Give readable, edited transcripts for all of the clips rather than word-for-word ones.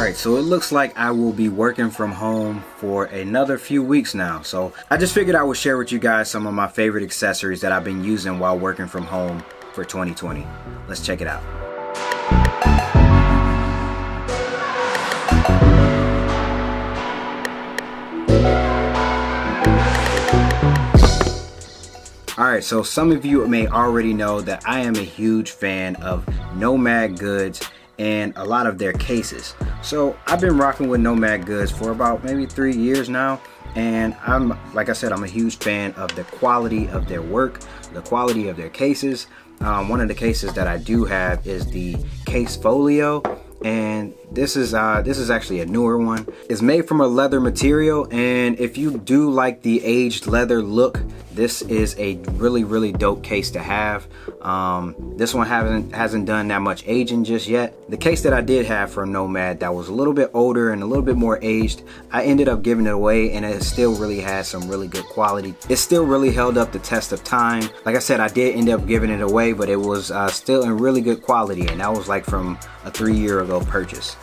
Alright, so it looks like I will be working from home for another few weeks now. So I just figured I would share with you guys some of my favorite accessories that I've been using while working from home for 2020. Let's check it out. Alright, so some of you may already know that I am a huge fan of Nomad Goods and a lot of their cases. So I've been rocking with Nomad Goods for about maybe 3 years now, and like I said, I'm a huge fan of the quality of their work, the quality of their cases. One of the cases that I do have is the Case Folio, and this is actually a newer one. It's made from a leather material, and if you do like the aged leather look, this is a really dope case to have. This one hasn't done that much aging just yet. The case that I did have from Nomad that was a little bit older and a little bit more aged, I ended up giving it away, and it still really has some really good quality. It still really held up the test of time. Like I said, I did end up giving it away, but it was still in really good quality, and that was like from a 3-year-ago purchase.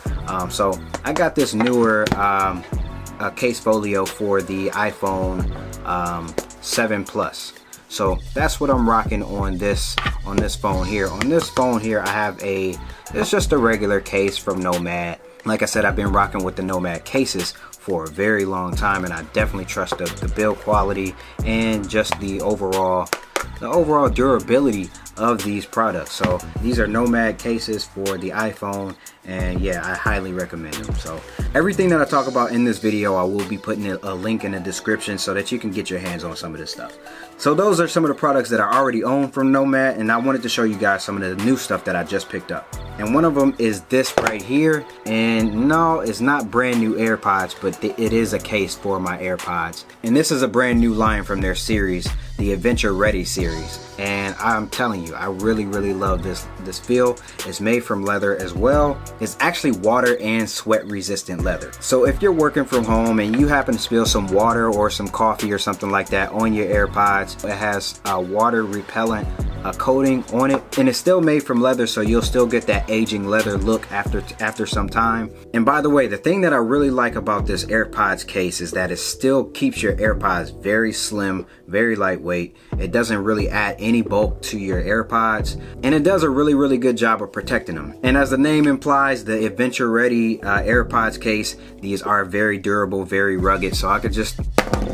So I got this newer Case Folio for the iPhone 7 Plus. So that's what I'm rocking on this phone here. On this phone here, I have it's just a regular case from Nomad. Like I said, I've been rocking with the Nomad cases for a very long time, and I definitely trust the build quality and just the overall durability of these products. So these are Nomad cases for the iPhone, and yeah, I highly recommend them. So everything that I talk about in this video, I will be putting a link in the description so that you can get your hands on some of this stuff. So those are some of the products that I already own from Nomad, and I wanted to show you guys some of the new stuff that I just picked up. And one of them is this right here, and no, it's not brand new AirPods, but it is a case for my AirPods. And this is a brand new line from their series, the Adventure Ready series. And I'm telling you, I really love this feel. It's made from leather as well. It's actually water and sweat resistant leather. So if you're working from home and you happen to spill some water or some coffee or something like that on your AirPods, it has a water repellent coating on it, and it's still made from leather, so you'll still get that aging leather look after some time. And by the way, the thing that I really like about this AirPods case is that it still keeps your AirPods very slim, very lightweight. It doesn't really add any bulk to your AirPods, and it does a really good job of protecting them. And as the name implies, the Adventure Ready AirPods case, these are very durable, very rugged, so I could just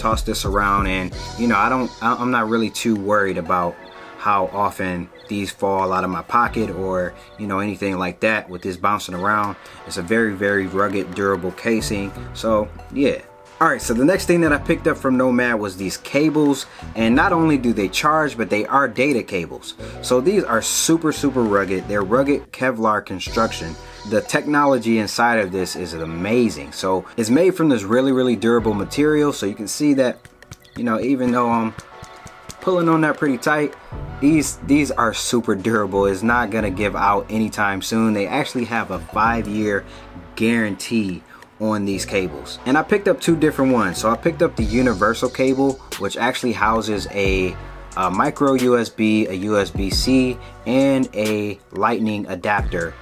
toss this around, and you know, I'm not really too worried about how often these fall out of my pocket or, you know, anything like that. With this bouncing around, it's a very rugged, durable casing. So yeah. Alright, so the next thing that I picked up from Nomad was these cables, and not only do they charge, but they are data cables. So these are super rugged. They're rugged Kevlar construction. The technology inside of this is amazing. So it's made from this really durable material, so you can see that, you know, even though I'm pulling on that pretty tight, these are super durable. It's not gonna give out anytime soon. They actually have a 5-year guarantee on these cables. And I picked up 2 different ones. So I picked up the universal cable, which actually houses a micro USB, a USB-C, and a lightning adapter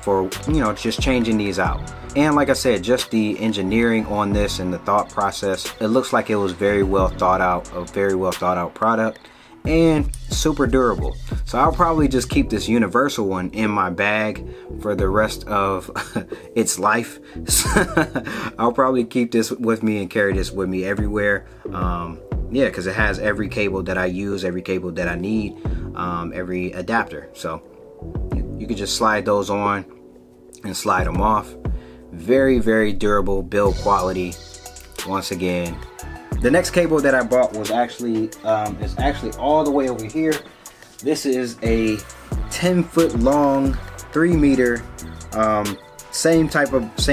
for, you know, just changing these out. And like I said, just the engineering on this and the thought process, it looks like it was very well thought out, a very well thought out product, and super durable. So I'll probably just keep this universal one in my bag for the rest of its life. I'll probably keep this with me and carry this with me everywhere. Yeah, because it has every cable that I use, every cable that I need, every adapter. So you can just slide those on and slide them off. Very durable build quality once again. The next cable that I bought was actually is actually all the way over here. This is a 10-foot long, 3-meter, same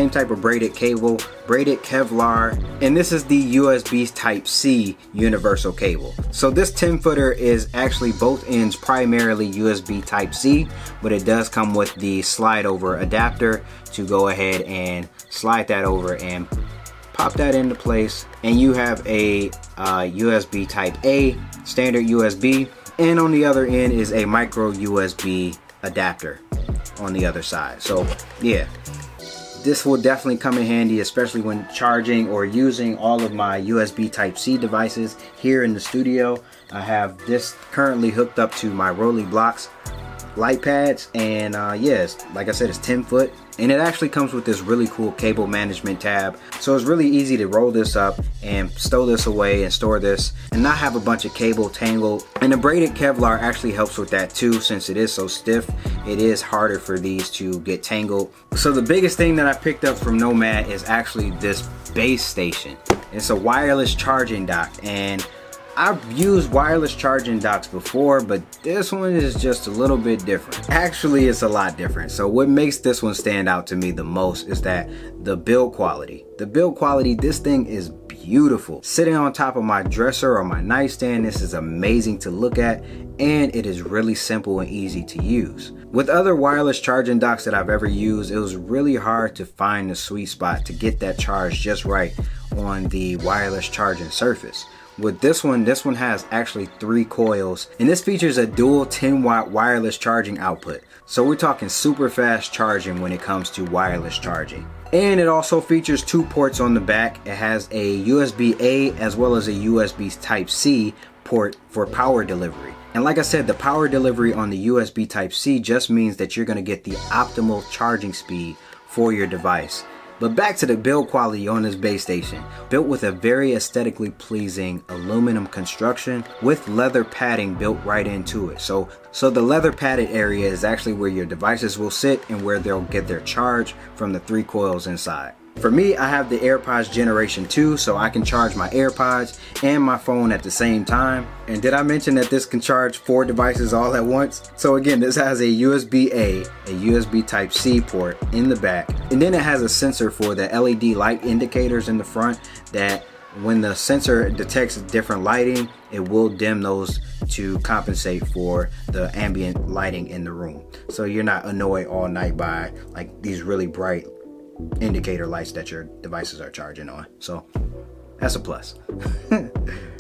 type of braided cable, braided Kevlar, and this is the USB Type C universal cable. So this 10-footer is actually both ends primarily USB Type C, but it does come with the slide over adapter to go ahead and slide that over and pop that into place, and you have a USB Type A, standard USB, and on the other end is a micro USB adapter on the other side. So yeah, this will definitely come in handy, especially when charging or using all of my USB Type C devices here in the studio. I have this currently hooked up to my Roly Blocks light pads, and yes, like I said, it's 10 foot, and it actually comes with this really cool cable management tab, so it's really easy to roll this up and stow this away and store this and not have a bunch of cable tangled. And the braided Kevlar actually helps with that too, since it is so stiff, it is harder for these to get tangled. So the biggest thing that I picked up from Nomad is actually this base station. It's a wireless charging dock, and I've used wireless charging docks before, but this one is just a little bit different. Actually, it's a lot different. So what makes this one stand out to me the most is that the build quality. The build quality, this thing is beautiful. Sitting on top of my dresser or my nightstand, this is amazing to look at, and it is really simple and easy to use. With other wireless charging docks that I've ever used, it was really hard to find the sweet spot to get that charge just right on the wireless charging surface. With this one has actually 3 coils, and this features a dual 10-watt wireless charging output. So we're talking super fast charging when it comes to wireless charging. And it also features 2 ports on the back. It has a USB-A as well as a USB Type C port for power delivery. And like I said, the power delivery on the USB Type C just means that you're gonna get the optimal charging speed for your device. But back to the build quality on this base station. Built with a very aesthetically pleasing aluminum construction with leather padding built right into it. So the leather padded area is actually where your devices will sit and where they'll get their charge from the 3 coils inside. For me, I have the AirPods Generation 2, so I can charge my AirPods and my phone at the same time. And did I mention that this can charge 4 devices all at once? So again, this has a USB-A, a USB Type C port in the back, and then it has a sensor for the LED light indicators in the front that when the sensor detects different lighting, it will dim those to compensate for the ambient lighting in the room. So you're not annoyed all night by like these really bright indicator lights that your devices are charging on. So that's a plus.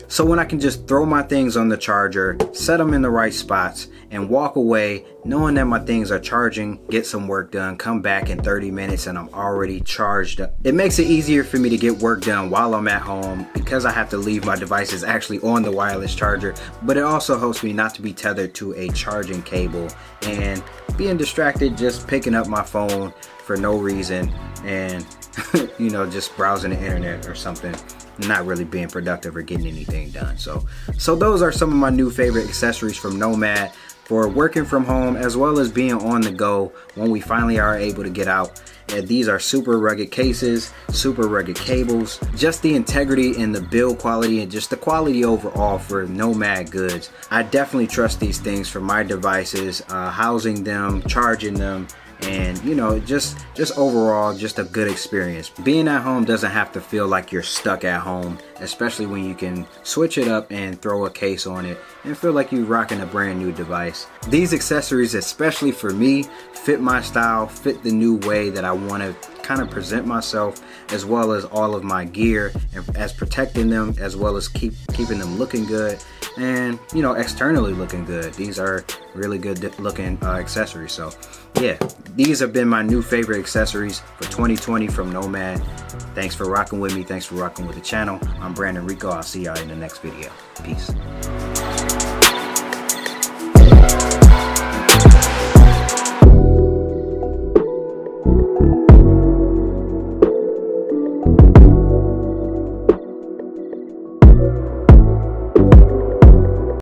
So when I can just throw my things on the charger, set them in the right spots, and walk away knowing that my things are charging, get some work done, come back in 30 minutes and I'm already charged up. It makes it easier for me to get work done while I'm at home because I have to leave my devices actually on the wireless charger, but it also helps me not to be tethered to a charging cable and being distracted just picking up my phone for no reason and you know, just browsing the internet or something, not really being productive or getting anything done. So those are some of my new favorite accessories from Nomad for working from home as well as being on the go when we finally are able to get out. And these are super rugged cases, super rugged cables, just the integrity and the build quality and just the quality overall for Nomad Goods. I definitely trust these things for my devices, housing them, charging them, and you know, just overall just a good experience. Being at home doesn't have to feel like you're stuck at home, especially when you can switch it up and throw a case on it and feel like you're rocking a brand new device. These accessories, especially for me, fit my style, fit the new way that I want to kind of present myself, as well as all of my gear, and as protecting them as well as keeping them looking good, and you know, externally looking good. These are really good looking accessories. So yeah, these have been my new favorite accessories for 2020 from Nomad. Thanks for rocking with me. Thanks for rocking with the channel. I'm Brandon Rico. I'll see y'all in the next video. Peace.